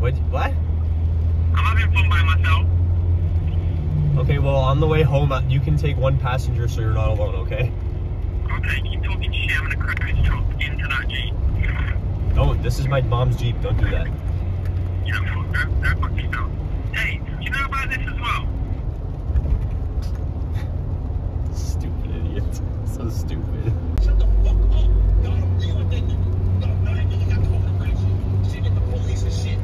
What? I'm having fun by myself. Okay, well, on the way home, you can take one passenger so you're not alone, okay? Okay, keep talking shit. I'm gonna crash into that Jeep. No, this is my mom's Jeep. Don't do that. Yeah, no, that fucking stuff. Hey, you know about this as well? Stupid idiot. So stupid. Shut the fuck up. God, you and then I know you got the whole correction. She did the police and shit.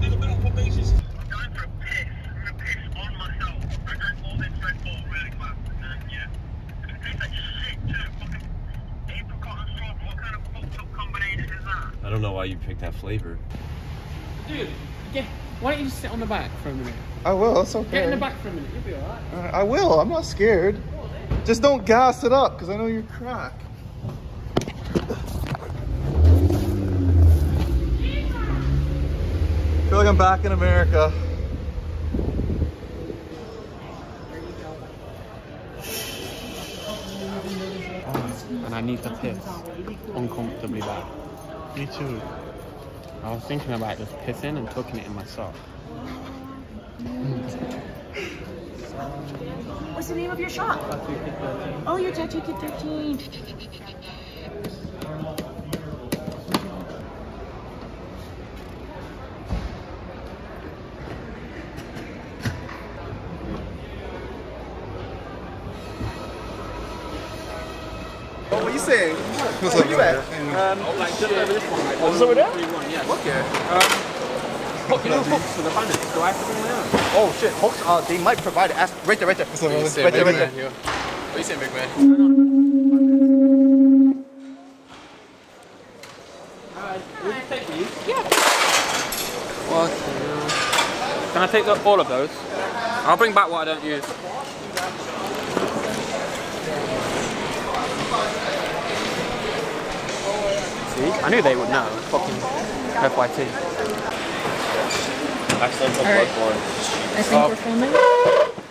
There's a bit of probation. I'm going for a piss. I'm gonna piss on myself. I drank all this Red Bull really fast. And yeah. It tastes like shit too. Fucking apricot and salt. What kind of fucked up combination is that? I don't know why you picked that flavor. Dude, yeah. Why don't you sit on the back for a minute? I will, that's okay. Get in the back for a minute, you'll be alright. I will, I'm not scared. Just don't gas it up, because I know you're crack. I feel like I'm back in America. And I need to piss uncomfortably bad. Me too. I was thinking about just pissing and cooking it in myself. What's the name of your shop? Tattoo Kid 13. Oh, you're Tattoo Kid 13. Oh, what are you saying? Where are you at? Like just over this one. Like, over there? Yes. Okay. You know hooks for the banners? Do I have to bring my own? Oh shit, hooks are, they might provide us. Right there, right there. Like right there. What are you saying, big man? Will you take these? Yeah. What? Can I take all of those? I'll bring back what I don't use. I knew they would know. Fucking FYT. Accidental bloodborne. I think we're filming.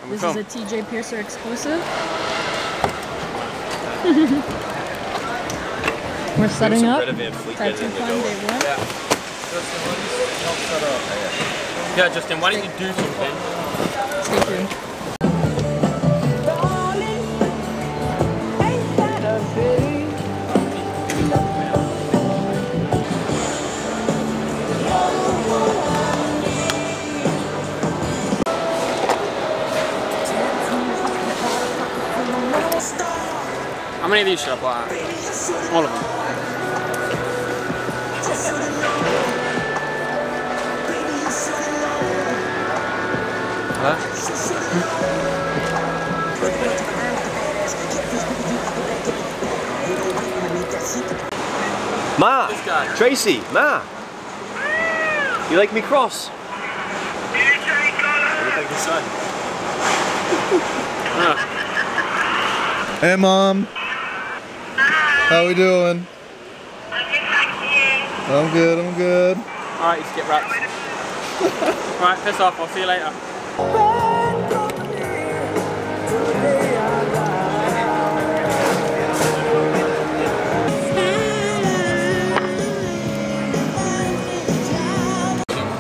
This is a TJ Piercer exclusive. We're setting up. Tattoo Fun Day 1. Yeah. Justin, why don't you help set up? Yeah, Justin, why don't you do something? Stay tuned. How many of these should I buy? All of them. Huh? Ma! This guy. Tracy! Ma! You like me cross? You like the sun. Hey Mom! How we doing? I'm good, I'm good. Alright, you skip wraps. Alright, piss off, I'll see you later.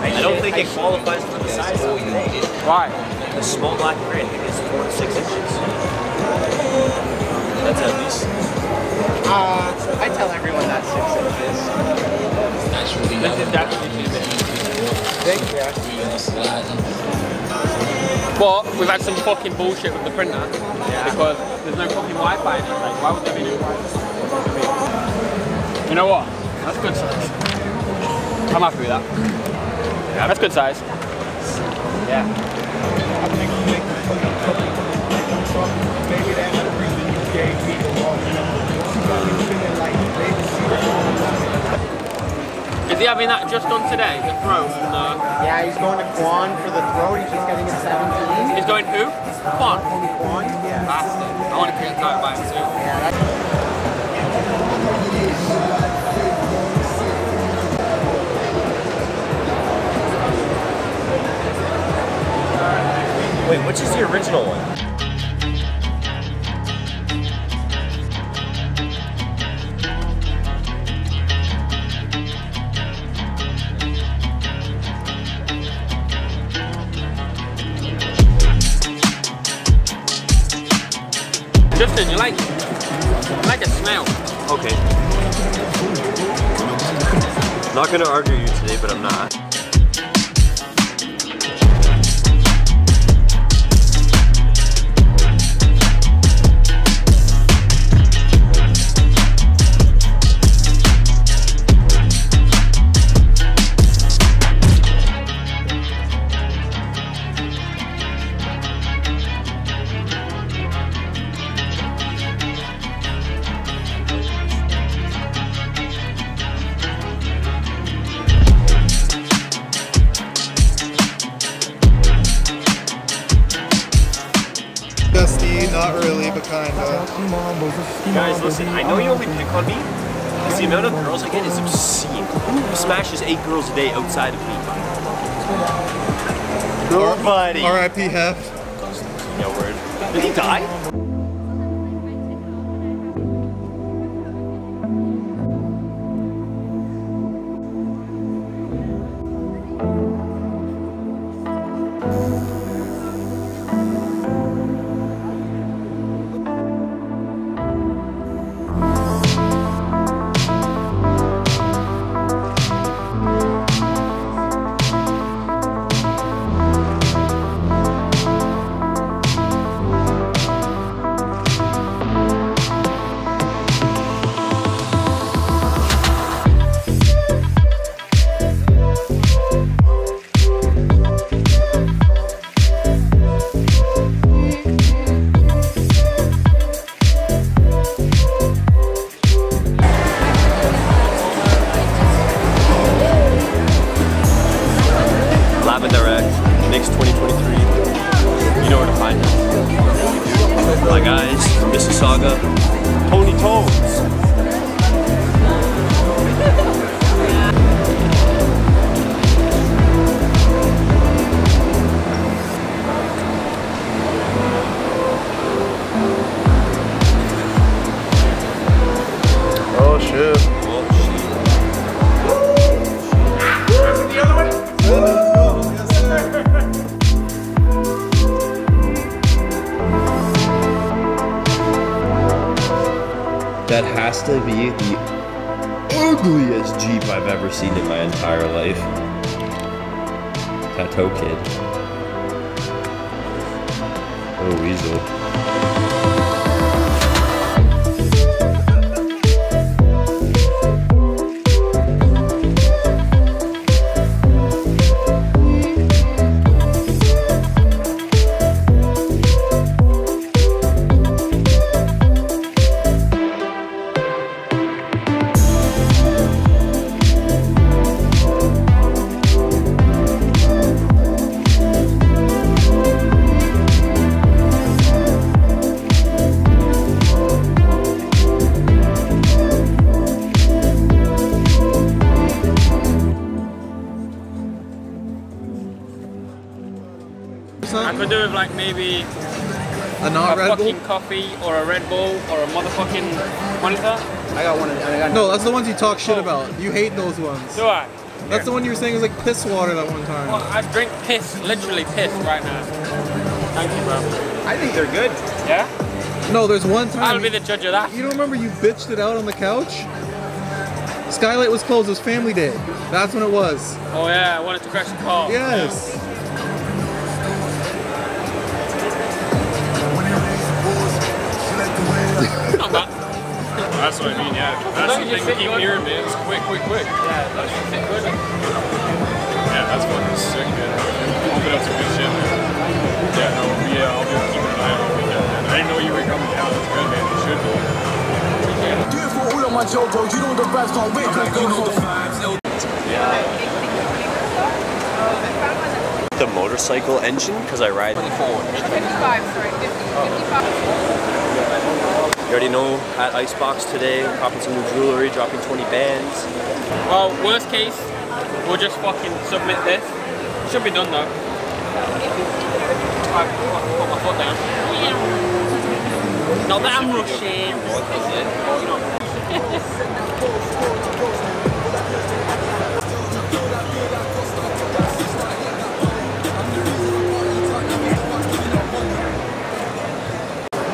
I don't think it qualifies for the size of the thing. Why? The small black print, I think it's 4 to 6 inches. That's at least. I tell everyone that's 6 inches. This is actually too big. Big, yeah. But we've had some fucking bullshit with the printer. Yeah. Because there's no fucking Wi-Fi in it. Like, why would there be no Wi-Fi? You know what? That's good size. I'm happy with that. Yeah. That's good size. Yeah. Is he having that just done today, the throat? No. Yeah, he's going to Quan for the throat, he's just getting a 17. He's going who? Quan? Quan, yeah. Bastard. I want to get a tight by him too. Yeah, that's... Wait, which is the original one? Justin, you like it? I like the smell. Okay. I'm not gonna argue you today, but I'm not. Not really, but kind of. Guys, listen, I know you only pick on me, because the amount of girls I get is obscene. Who smashes 8 girls a day outside of me? Nobody. R.I.P. Hef. No word. Did he die? That has to be the ugliest Jeep I've ever seen in my entire life. Tattoo Kid. Oh, weasel. I could do with like maybe a fucking coffee or a Red Bull or a motherfucking monitor. I got one of them. No, that's the ones you talk shit about. You hate those ones. Do I? That's the one you were saying was like piss water that one time. Well, I drink piss, literally piss right now. Thank you, bro. I think they're good. Yeah? No, there's one time. I'll be the judge of that. You don't remember you bitched it out on the couch? Skylight was closed. It was family day. That's when it was. Oh yeah, I wanted to crash the car. Yes. Yeah. That's what I mean, yeah. That's the thing, keep hearing, man. It's quick, quick, quick. Yeah, that's good. Yeah, that's fucking sick, man. I'll put up some good shit, man. Yeah, no, yeah, I'll be keeping an eye on the weekend, man. I didn't know you were coming down. That's good, man. You should be. Do it for all of my JoJo. You know the vibes don't wait. You know the vibes. Yeah. The motorcycle engine, because I ride. 24. 55, sorry. 55. You already know, at Icebox today, popping some new jewelry, dropping 20 bands. Well, worst case, we'll just fucking submit this. Should be done though. I put my foot down. Not that I'm rushing.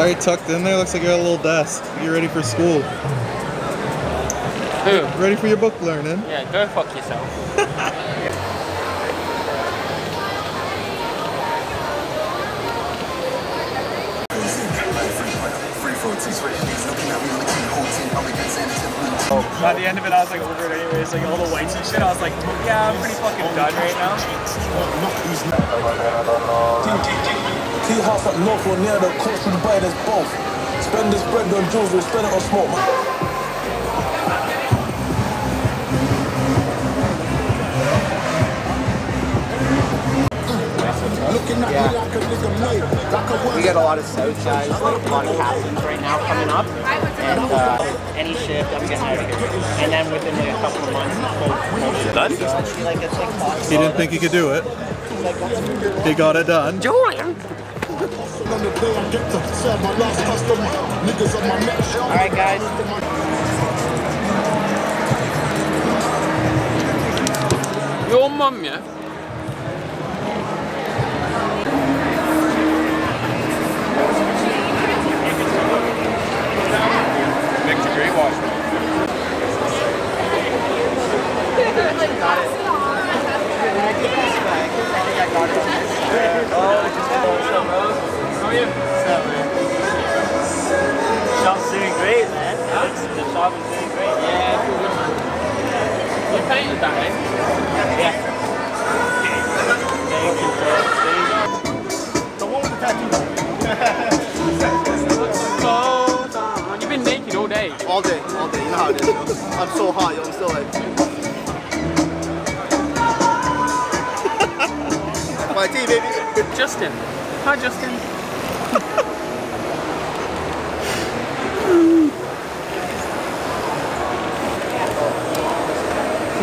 Already tucked in there, looks like you got a little desk. You're ready for school. Who? Ready for your book learning. Yeah, go fuck yourself. By the end of it, I was like over it anyways, like all the whites and shit. I was like, yeah, I'm pretty fucking done right now. Tea house up north or near the coast, you buy this both. Spend this bread on jewels, we spend it on smoke. Yeah. We got a lot of soap guys, like a lot of captains right now coming up, and any shift that we get out of here. And then within like a couple of months, he didn't think he could do it. He got it done. Julian. All right, guys. Your mum, yeah. Justin. Hi, Justin.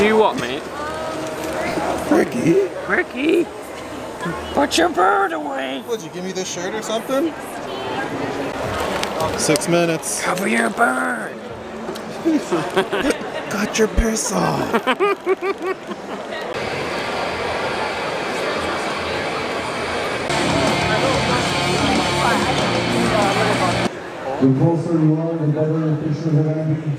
You what, mate? Ricky. Ricky. Put your bird away. Would you give me this shirt or something? 6 minutes. Cover your bird. Got your piss off. The closer you are, the better the pictures are going to be.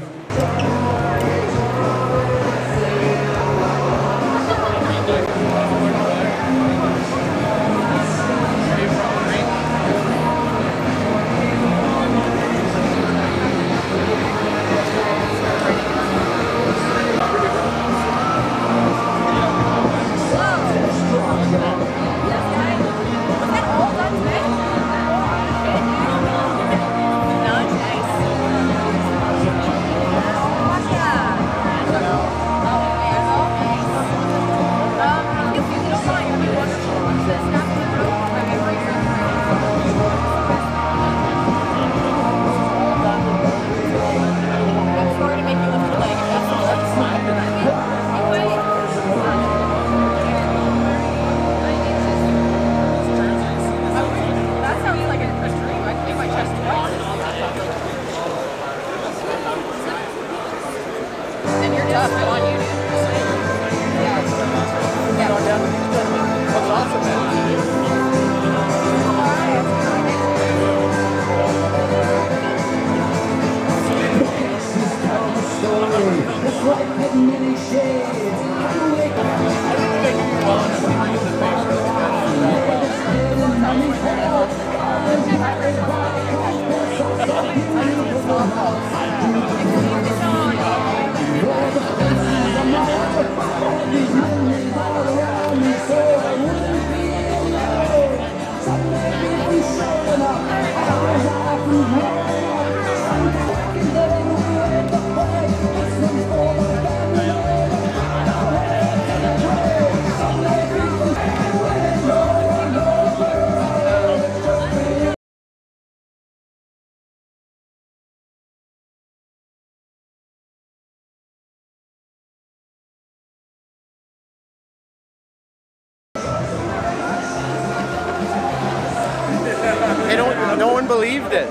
Believed it.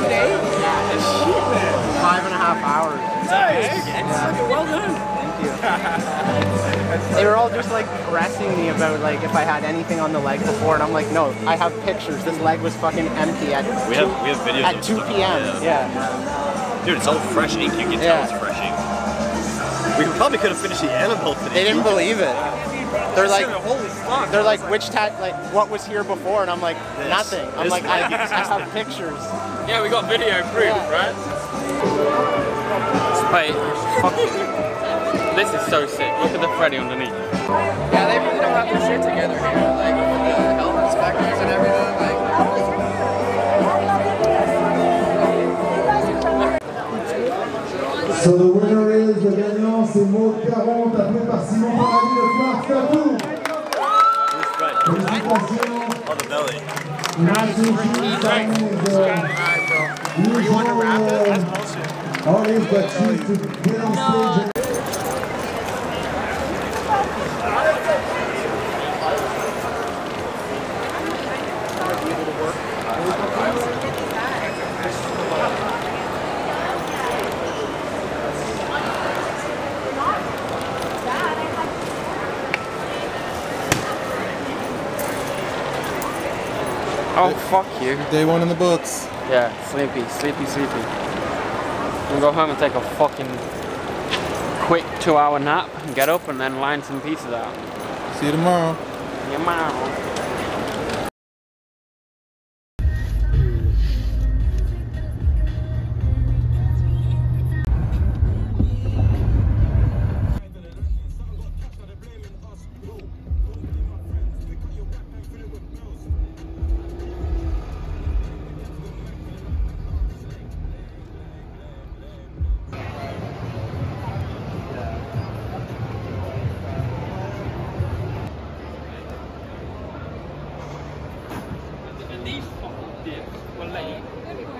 Today? 5.5 hours. Nice. Well done. Thank you. they were all just like pressing me about like if I had anything on the leg before, and I'm like, no, I have pictures. This leg was fucking empty at we have videos at 2 p.m. Yeah. Dude, it's all fresh ink. You can tell it's fresh ink. We probably could have finished the animal today. They didn't believe it. They're like, holy fuck. They're like, which tat, like, what was here before? And I'm like, nothing. I'm like, I have pictures. Yeah, we got video proof, right? Wait, fuck. This is so sick. Look at the Freddy underneath. Yeah, they really don't have their shit together here. Like, with the health inspectors and everything. Like, so the winner is the gagnant, c'est Maud 40, appelé par Simon Paradis, le Clark Tattoo. Félicitations. On the belly. Nice. You want to wrap it? That's bullshit. Artists that choose to get on stage. Oh, fuck you. Day one in the books. Yeah, sleepy. I'm gonna go home and take a fucking quick 2-hour nap and get up and then line some pieces out. See you tomorrow.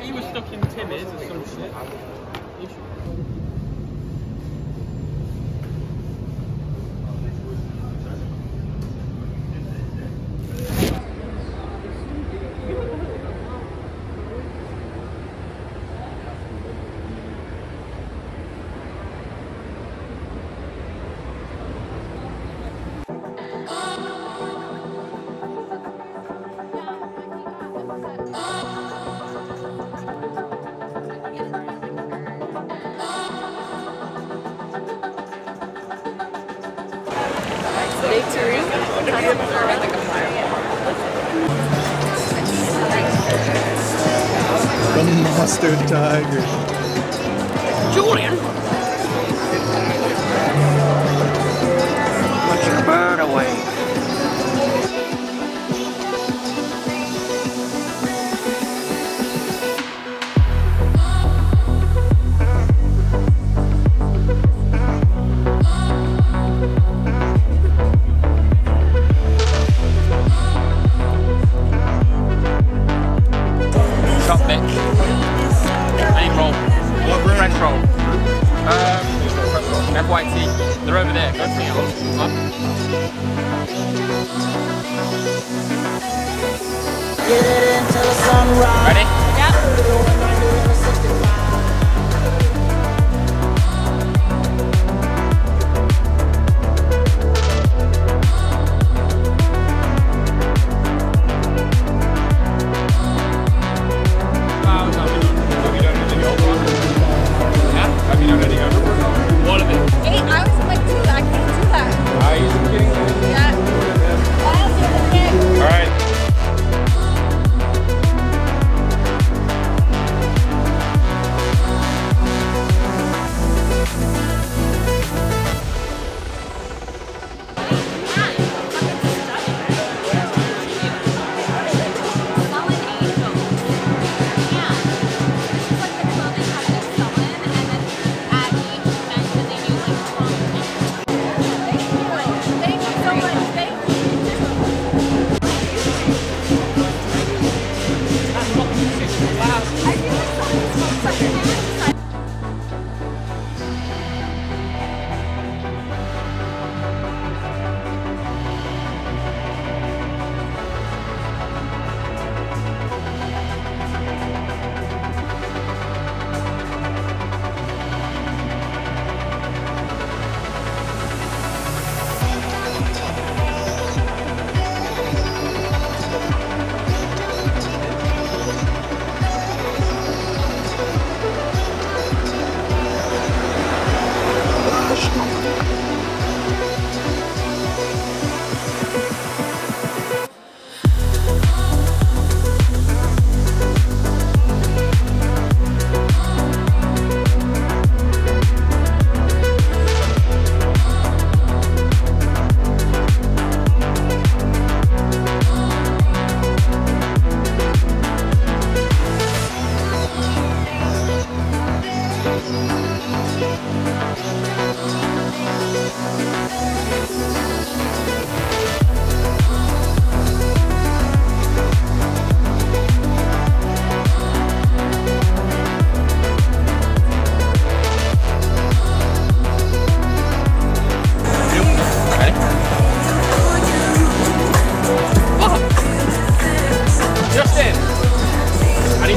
He was stuck in Timmins or some shit. Monster tiger. Julian! Put your bird away.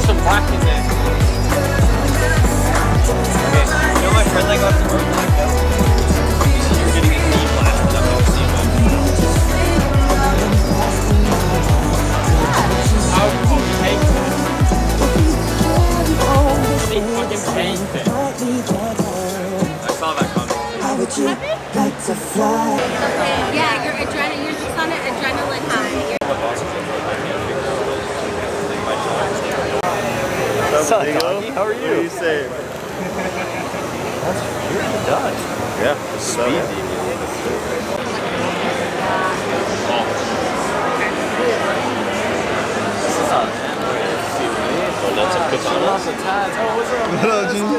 some black in there. Okay, you know my friend that got the bird black belt? He said you're getting a knee blast, but I've never seen one. How fucking hate that? They fucking hate that. I saw that coming. How would you like to fly? Okay, yeah, you're just on an adrenaline high. What's up, Doggy? How are you? What are you saying? That's really done. Yeah. Speedy. Oh, that's a katana. Lots of ties. Oh, what's up? Hello, G. Yeah.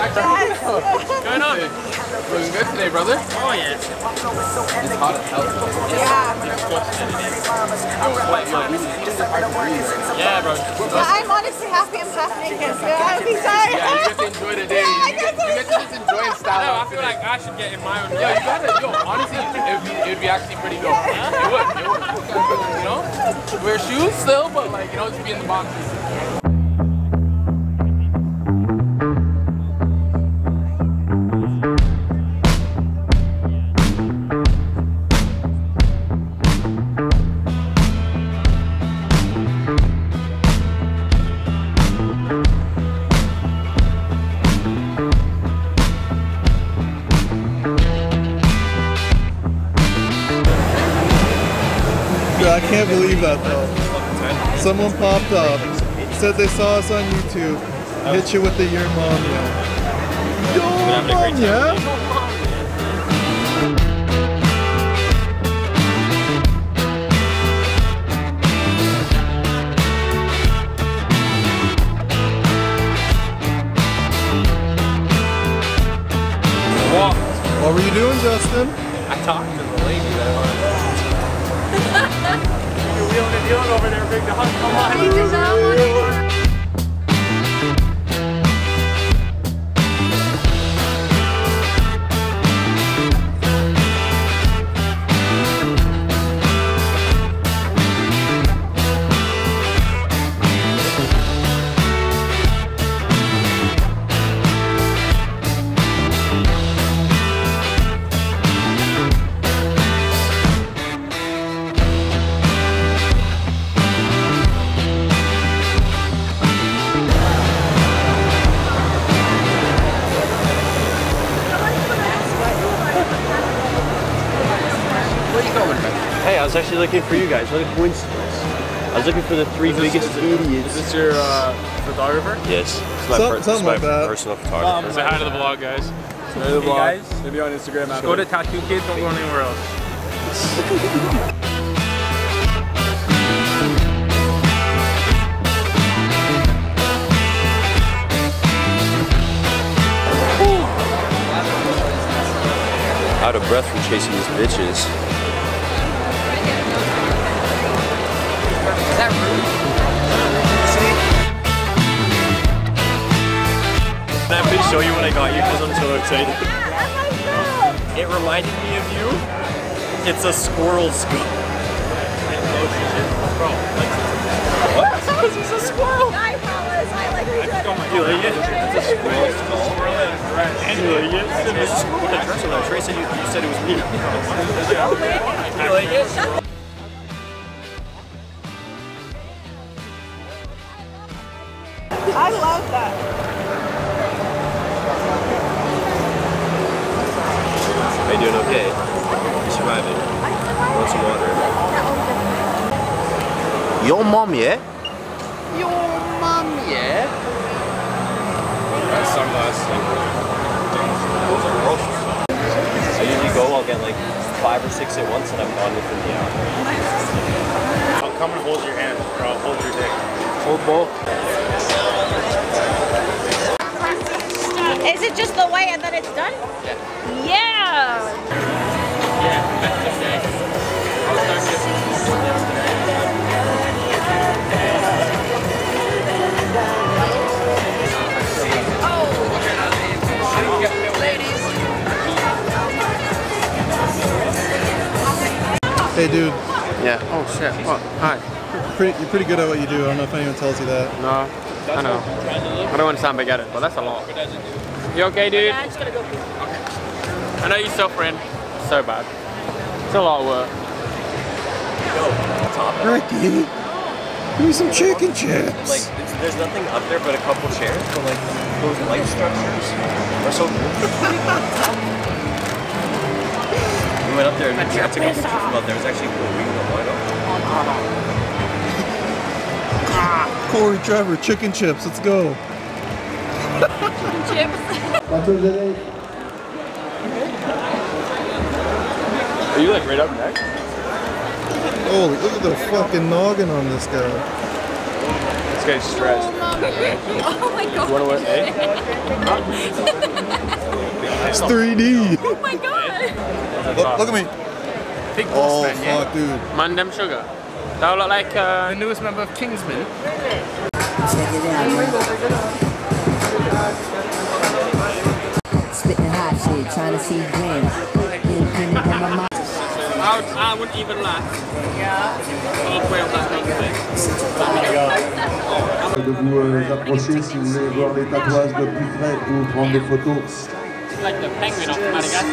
Yes. What's going on? Looking good today, brother? Oh, yeah. It's hot as hell. Yeah. Yeah, bro. I'm honestly happy I'm half naked, so I'm excited. Yeah, you get to enjoy the day. Yeah, you get to just enjoy it. I feel like I should get in my own. Yeah, you gotta, yo, honestly, it'd be actually pretty dope. Yeah. It would. You know? Wear shoes still, but like, you know, just be in the boxes. I can't believe that though. Someone popped up, said they saw us on YouTube, hit you with the your mom, yeah. Yo, mom, yeah? What were you doing, Justin? I talked to the lady that was. You're wheeling and dealing over there, big dog. Come on. He did not want to work. Hey, I was actually looking for you guys. What a coincidence. I was looking for the three biggest idiots. Is this your photographer? Yes. It's my, personal photographer. Say hi to the vlog, guys. Say hi to the vlog. Guys. They'll be on Instagram after. Go to Tattoo Kid, don't go anywhere else. Out of breath from chasing these bitches. Is that rude? Did that bitch show you when I got you? Because I'm so excited. Yeah, it reminded me of you. It's a squirrel skull. What? It's a squirrel. I promise. I like it. It's a squirrel skull. Anyway, yes. Trey said you said it was me. Yes. I love that. Are you doing okay? You surviving? Want some water? Your mom, yeah? Your mom, yeah? That's sunglasses. So if you go, I'll get like 5 or 6 at once and I'm gone within the hour. I'll come and hold your hand, or I'll hold your dick. Hold both. Is it just the way and then it's done? Yeah. Yeah. Yeah, that's the day. I'll start Hey, dude. Yeah. Oh, shit. Well, hi. You're pretty good at what you do. I don't know if anyone tells you that. No. I know. I don't want to sound big at it, but that's a lot. You okay, dude? Yeah, I just gotta go. Okay. I know you're suffering so bad. It's a lot of work. Ricky, give me some chicken chips. Like, there's nothing up there but a couple chairs, but like those light structures are so cool. We went up there and we had to go from up there. It was actually cool. We went wide open. Corey Trevor, chicken chips. Let's go. Chicken chips. Are you like right up next? Oh, look at the fucking noggin on this guy. This guy's stressed. Oh my god. You want to win? Eh? It's 3D. Oh my god. Look at me. Big boss, oh, man, fuck, dude. Mandem Sugar. That would look like the newest member of Kingsman. Spitting hot shit, trying to see green. I wouldn't even laugh. Yeah. De vous approcher si vous voulez voir des tatouages de plus près ou prendre des photos. Like the penguin off Madagascar.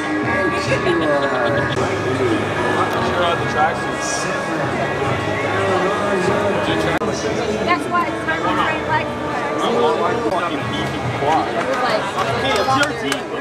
That's why it's time to train like fucking beefy quad. Hey, it's your team.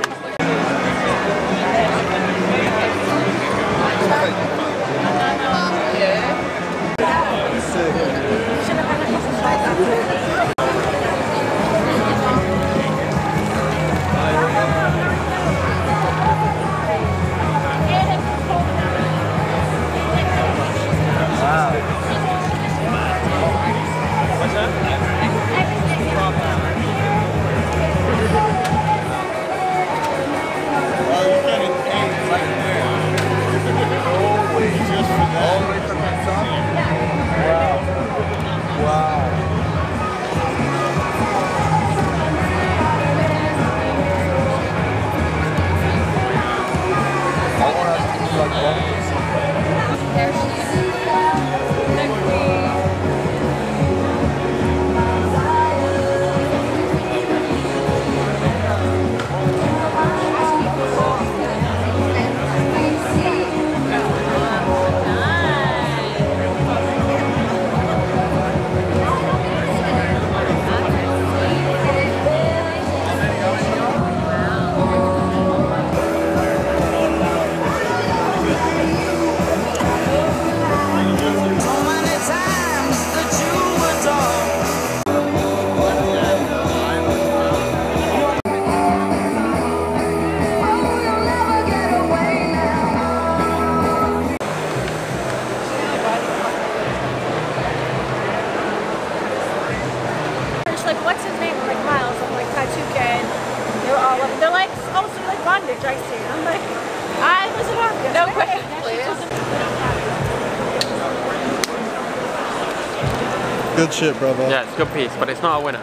Good shit, brother. Yeah, it's a good piece, but it's not a winner.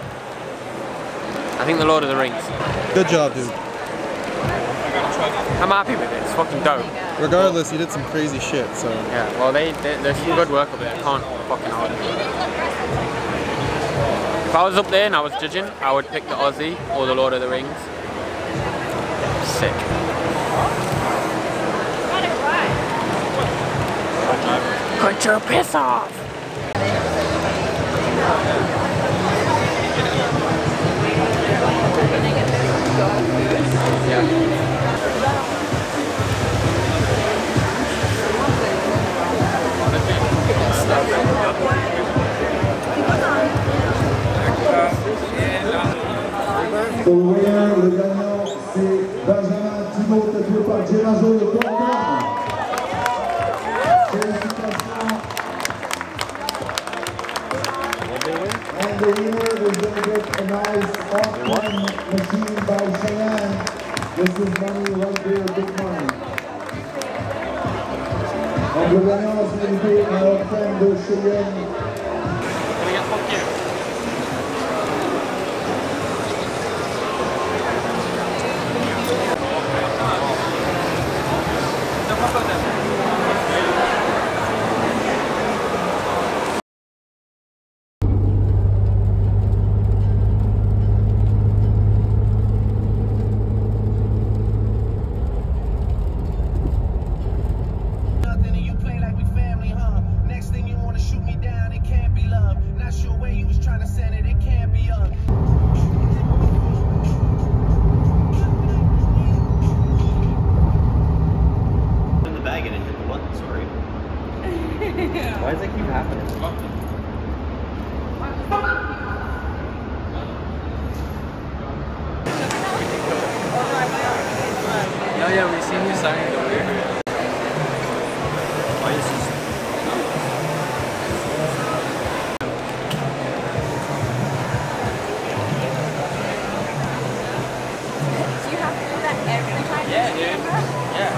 I think the Lord of the Rings. Good job, dude. I'm happy with it. It's fucking dope. Regardless, you did some crazy shit, so... Yeah, well, there's some good work up there. I can't fucking argue. If I was up there and I was judging, I would pick the Aussie or the Lord of the Rings. Sick. Got it right. Put your piss off! Le gagnant, c'est Benjamin Thibault, tatoué par Gérazo, le porteur. Félicitations. And the winner is going to get a nice off-hand machine by Cheyenne. This is money right there, big money. And le gagnant, c'est l'idée à l'off-hand de Cheyenne. yeah, we seen you signing over here. Why is this? Do you have to do that every time? Yeah, dude. Yeah.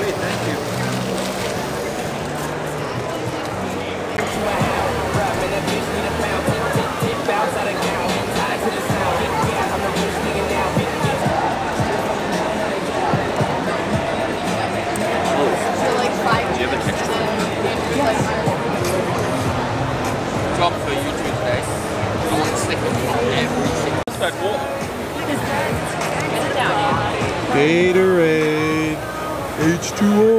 Wait, thank you. Job for you two today. Someone slipping on everything. What's that for? What is that? Gatorade. H2O.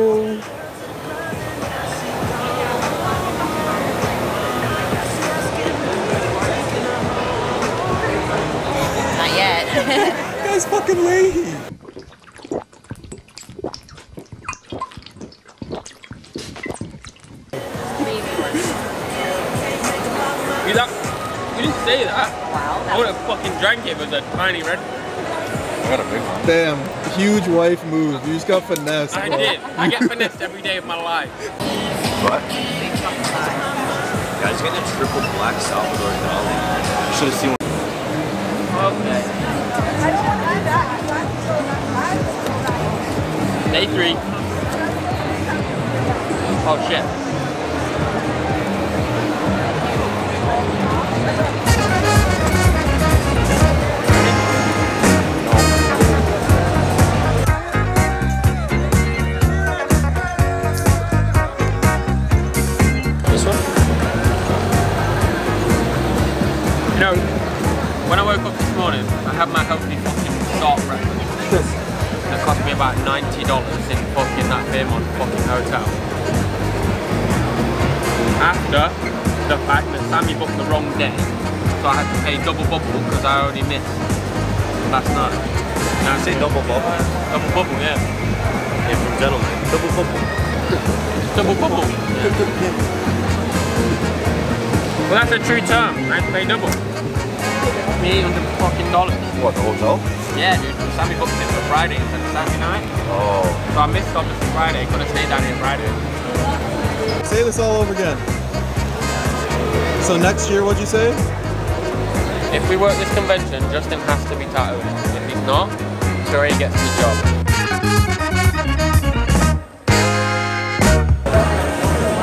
Not yet. You guys fucking late. Say that. Wow, I would have fucking drank it with a tiny red. I got a big one. Damn, huge wife move. You just got finessed. I did. I get finessed every day of my life. What? Guys, getting a triple black Salvador Dali. You should have seen one. Okay. Day three. Oh shit. When I woke up this morning, I had my healthy fucking start breakfast. That cost me about $90 in fucking that Fairmont fucking hotel. After the fact that Sammy booked the wrong day, so I had to pay double bubble because I already missed last night. Now I say double bubble. Double bubble, yeah. Yeah, from gentlemen. Double bubble. Double bubble. Well, that's a true term. I had to pay double. $800 fucking dollars. What, the hotel? Yeah, dude. Sammy booked it for Friday instead of Saturday night. Oh. So I missed obviously Friday. Could have stayed down here Friday. Say this all over again. So next year, what'd you say? If we work this convention, Justin has to be tattooed. If he's not, Tori gets the job.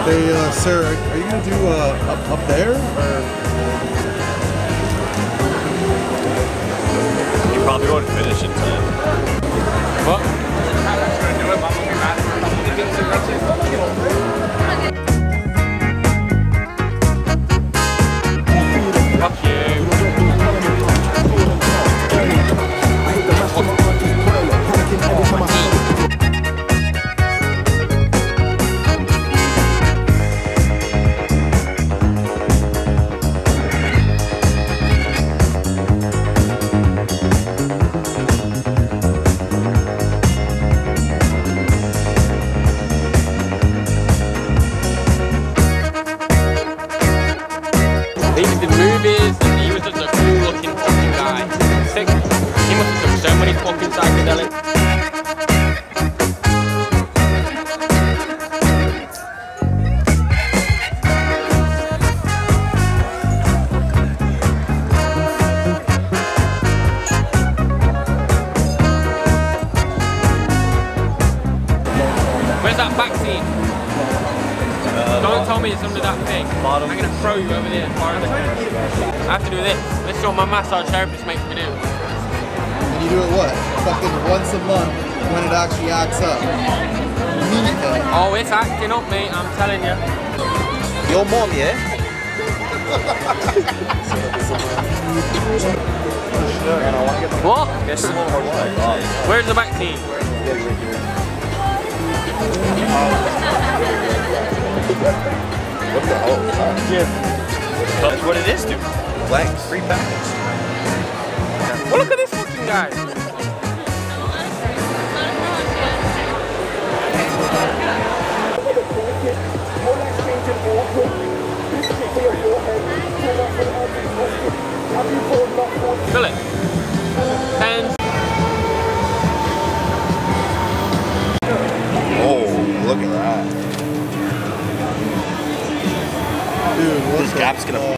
Hey, sir, are you gonna do up there or? Probably won't finish in time. What? I'm just gonna do it, but I'm gonna be mad. I'm gonna get some matches. Fuck massage therapist makes me do. And you do it what? Fucking once a month when it actually acts up. Immediately. Oh, it's acting up, mate, I'm telling you. Your mom, yeah? What? Where's the back team? What the hell? Yeah. That's what it is, dude. Legs, free packets. Well, look at this fucking guy. this gap's gonna.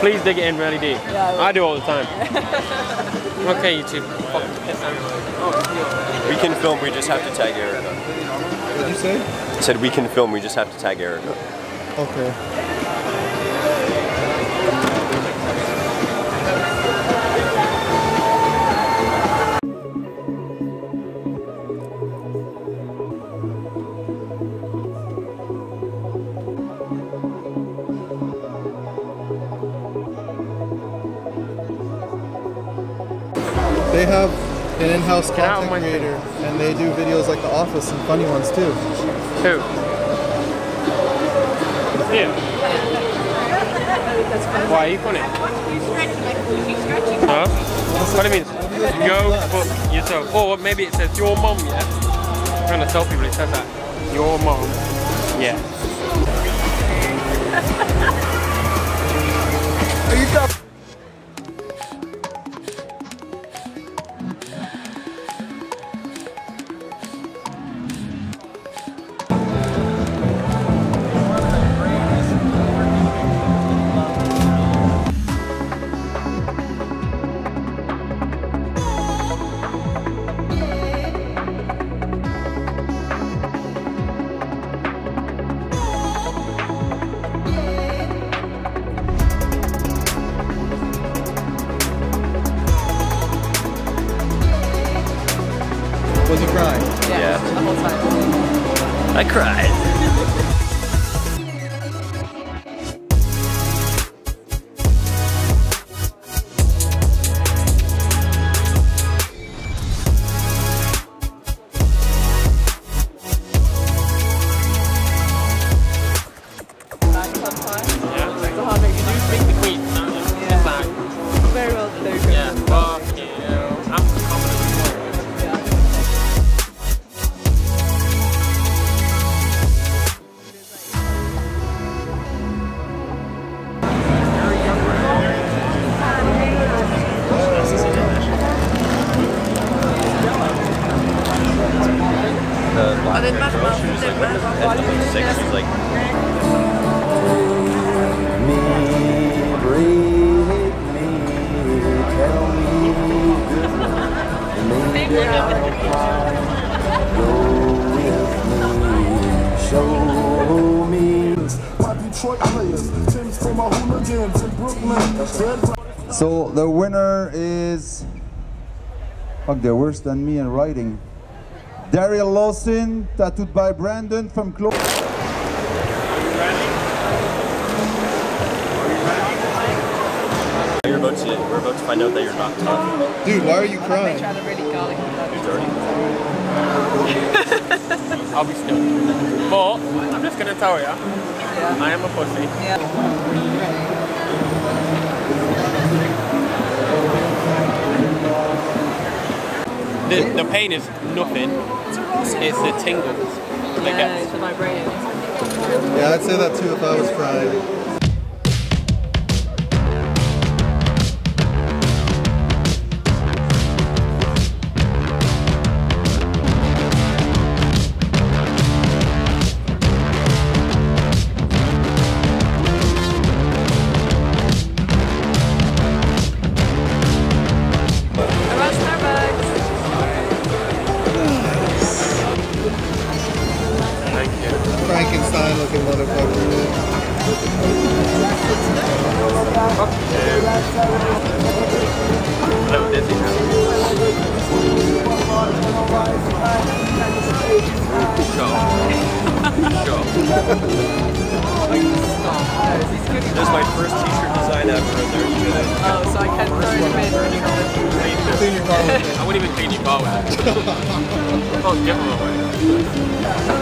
Please dig it in really deep. Yeah, I do all the time. Okay, YouTube. We can film. We just have to tag Erica. What did you say? I said we can film. We just have to tag Erica. Okay. They have an in-house content creator, and they do videos like The Office and funny ones too. Who? You. Why are you funny? Huh? What do you mean? Go for yourself. Or maybe it says your mom, yeah? I'm trying to tell people it says that. Your mom. Yeah. Are you dumb? Was you crying? Yeah, the whole time. I cried. Yeah. It's a hobby. You do speak the Queen. Yeah. Very well spoken. Yeah. Fuck you. I'm confident. So the winner is, fuck, they're worse than me in writing. Daryl Lawson, tattooed by Brandon from Close. Are you ready? We're about to find out that you're not tough. Dude, why are you crying? You're dirty. I'll be still. But I'm just gonna tell you, I am a pussy. Yeah. The pain is nothing, it's the tingles that gets. It's the vibrating. Yeah, I'd say that too if I was crying. This is my first t-shirt design ever. Oh, so I can't throw it in your car. I wouldn't even clean your car with it. I'll give them away.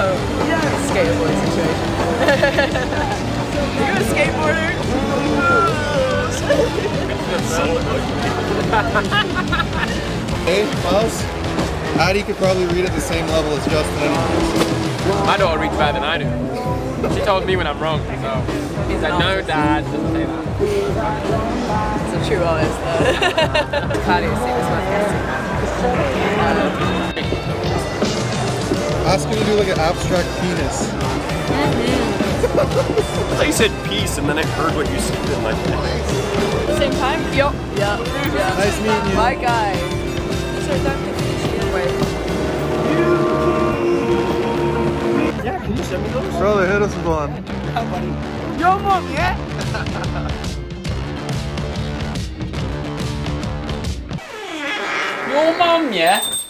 Oh, yeah, it's a skateboard situation. You're a skateboarder? Hey, Miles? Addie could probably read at the same level as Justin. My daughter reads better than I do. She told me when I'm wrong, so. He's like, no, Dad, doesn't say that. It's a true artist, though. Can't even see this one. Ask him to do like an abstract penis. I thought you said peace, and then I heard what you said in my head. Same time? Yup. Yeah. Yep. Nice meeting you. My guy. Yeah, can you send me those? Brother, hit us with one. How funny. Yo, mom, yeah? Your mum, yeah?